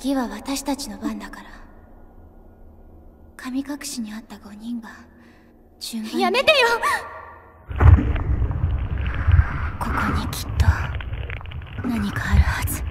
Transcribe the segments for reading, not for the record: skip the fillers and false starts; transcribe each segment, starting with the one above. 次は私たちの番だから。神隠しにあった5人が順番に。やめてよ。ここにきっと何かあるはず。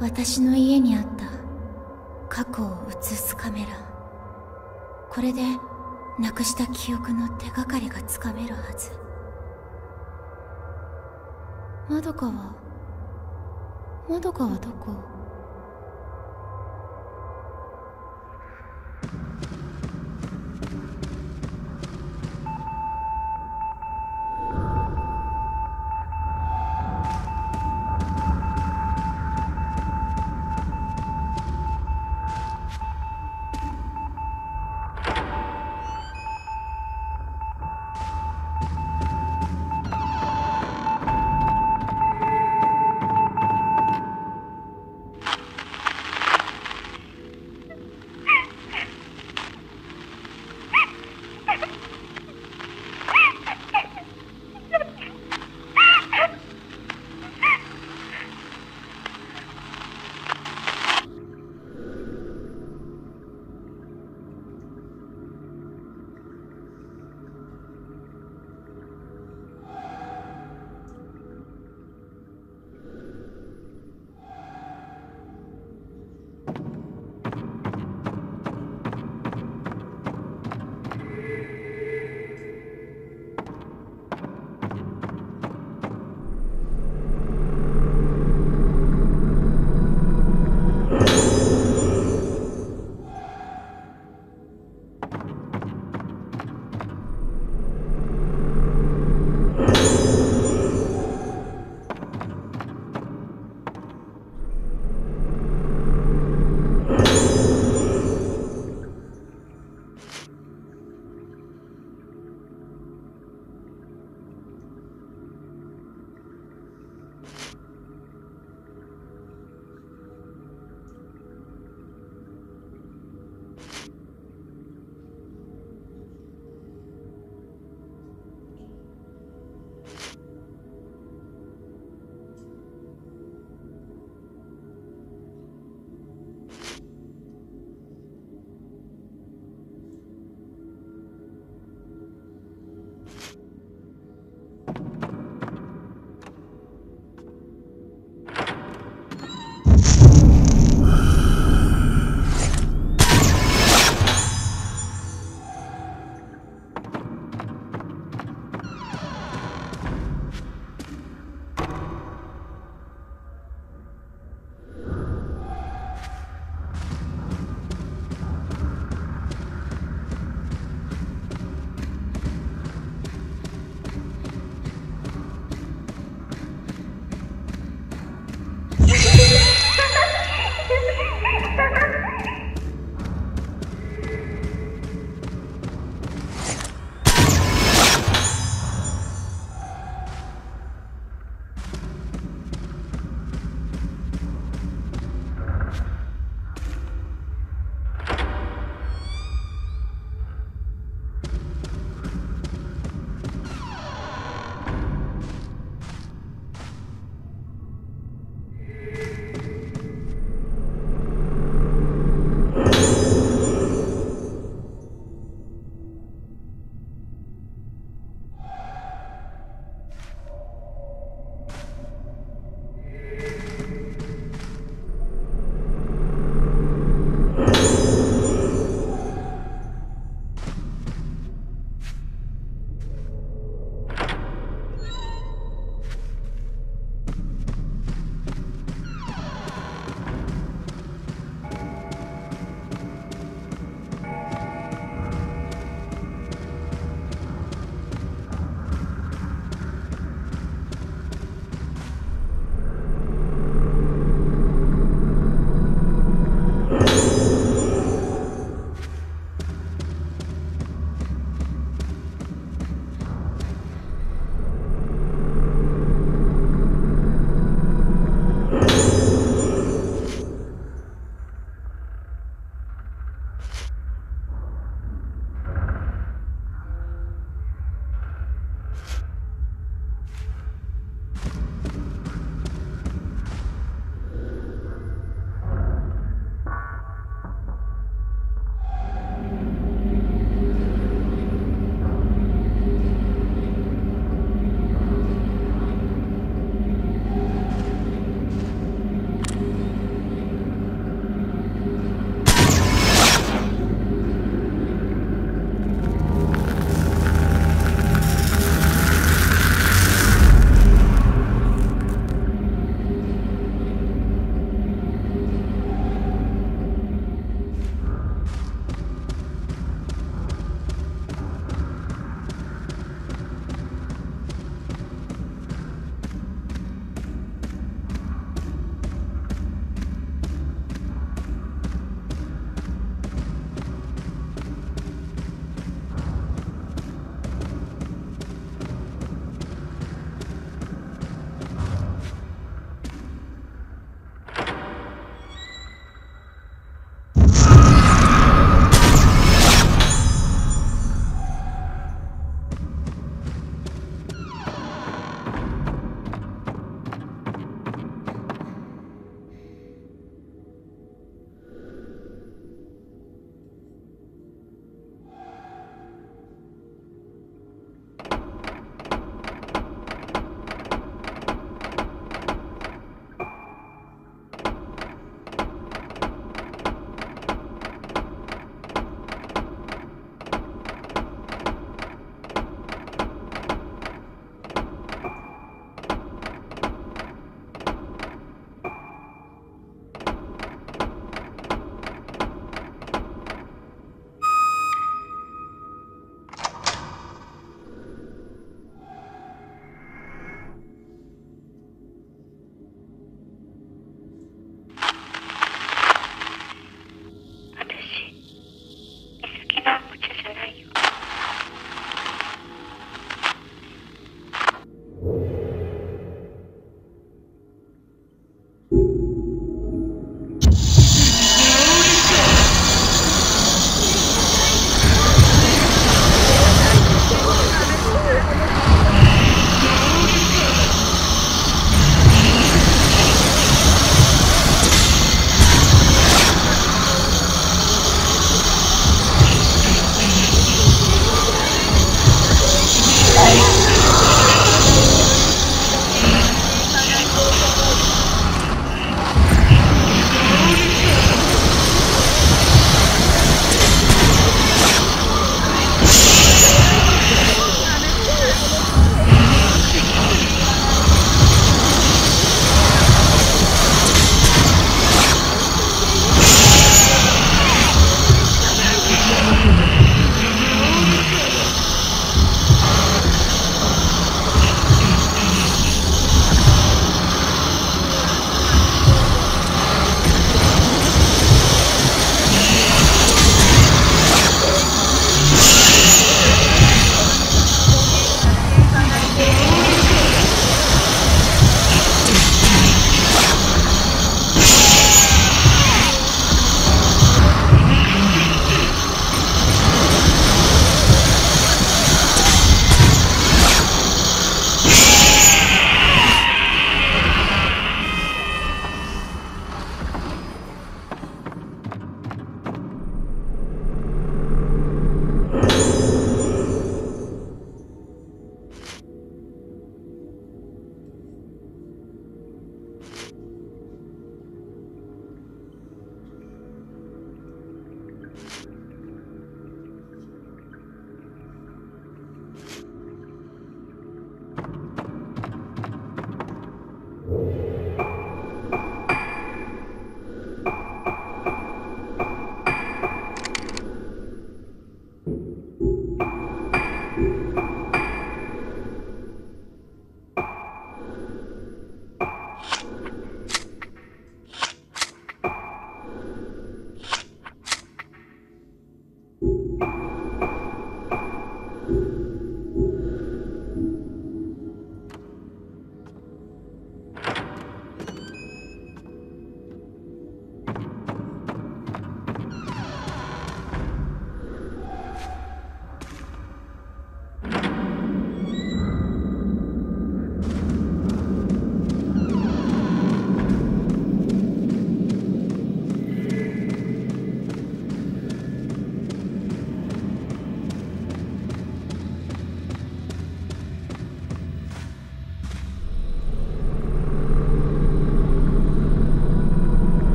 私の家にあった過去を映すカメラ、これでなくした記憶の手がかりがつかめるはず。まどかはどこ？